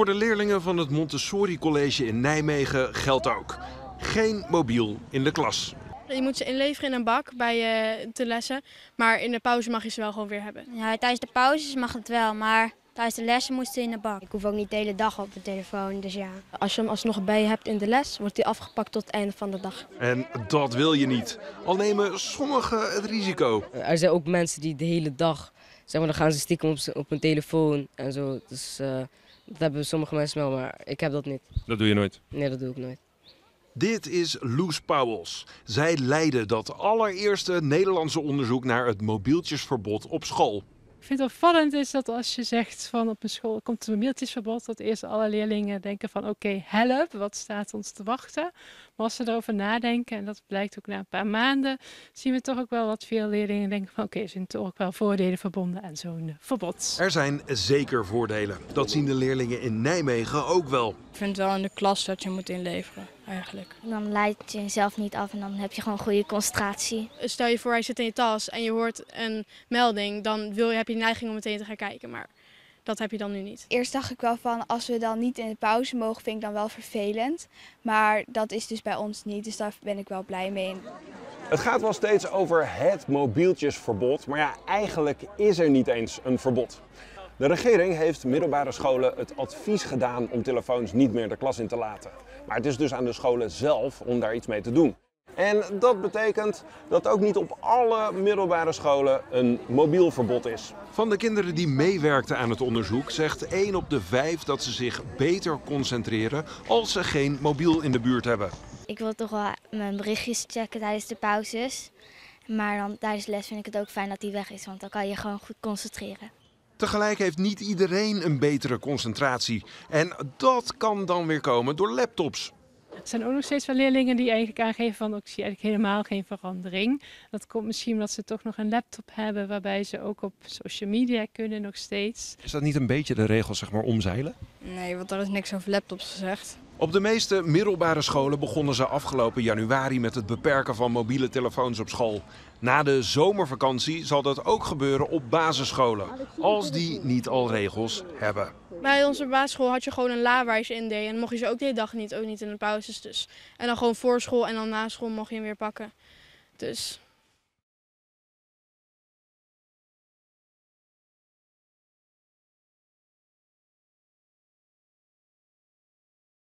Voor de leerlingen van het Montessori-college in Nijmegen geldt ook: geen mobiel in de klas. Je moet ze inleveren in een bak bij de lessen, maar in de pauze mag je ze wel gewoon weer hebben. Ja, tijdens de pauzes mag het wel, maar tijdens de lessen moest ze in de bak. Ik hoef ook niet de hele dag op de telefoon, dus ja. Als je hem alsnog bij je hebt in de les, wordt hij afgepakt tot het einde van de dag. En dat wil je niet, al nemen sommigen het risico. Er zijn ook mensen die de hele dag, zeg maar, dan gaan ze stiekem op hun telefoon en zo. Dus dat hebben sommige mensen wel, maar ik heb dat niet. Dat doe je nooit? Nee, dat doe ik nooit. Dit is Loes Pauwels. Zij leidde dat allereerste Nederlandse onderzoek naar het mobieltjesverbod op school. Ik vind het opvallend is dat als je zegt van op een school komt het mobieltjesverbod, dat eerst alle leerlingen denken van oké, help, wat staat ons te wachten. Maar als ze erover nadenken, en dat blijkt ook na een paar maanden, zien we toch ook wel wat veel leerlingen denken van oké, er zijn toch ook wel voordelen verbonden aan zo'n verbod. Er zijn zeker voordelen. Dat zien de leerlingen in Nijmegen ook wel. Ik vind wel in de klas dat je moet inleveren. Eigenlijk. Dan leidt je jezelf niet af en dan heb je gewoon goede concentratie. Stel je voor, hij zit in je tas en je hoort een melding, dan heb je de neiging om meteen te gaan kijken, maar dat heb je dan nu niet. Eerst dacht ik wel van, als we dan niet in de pauze mogen, vind ik dan wel vervelend. Maar dat is dus bij ons niet, dus daar ben ik wel blij mee. Het gaat wel steeds over het mobieltjesverbod, maar ja, eigenlijk is er niet eens een verbod. De regering heeft middelbare scholen het advies gedaan om telefoons niet meer de klas in te laten. Maar het is dus aan de scholen zelf om daar iets mee te doen. En dat betekent dat ook niet op alle middelbare scholen een mobiel verbod is. Van de kinderen die meewerkten aan het onderzoek zegt 1 op de 5 dat ze zich beter concentreren als ze geen mobiel in de buurt hebben. Ik wil toch wel mijn berichtjes checken tijdens de pauzes. Maar dan tijdens de les vind ik het ook fijn dat die weg is, want dan kan je gewoon goed concentreren. Tegelijk heeft niet iedereen een betere concentratie. En dat kan dan weer komen door laptops. Er zijn ook nog steeds wel leerlingen die eigenlijk aangeven van ik zie eigenlijk helemaal geen verandering. Dat komt misschien omdat ze toch nog een laptop hebben waarbij ze ook op social media kunnen nog steeds. Is dat niet een beetje de regels, zeg maar, omzeilen? Nee, want daar is niks over laptops gezegd. Op de meeste middelbare scholen begonnen ze afgelopen januari met het beperken van mobiele telefoons op school. Na de zomervakantie zal dat ook gebeuren op basisscholen, als die niet al regels hebben. Bij onze basisschool had je gewoon een la waar je ze in deed en mocht je ze ook de hele dag niet, ook niet in de pauzes dus. En dan gewoon voor school en dan na school mocht je hem weer pakken. Dus...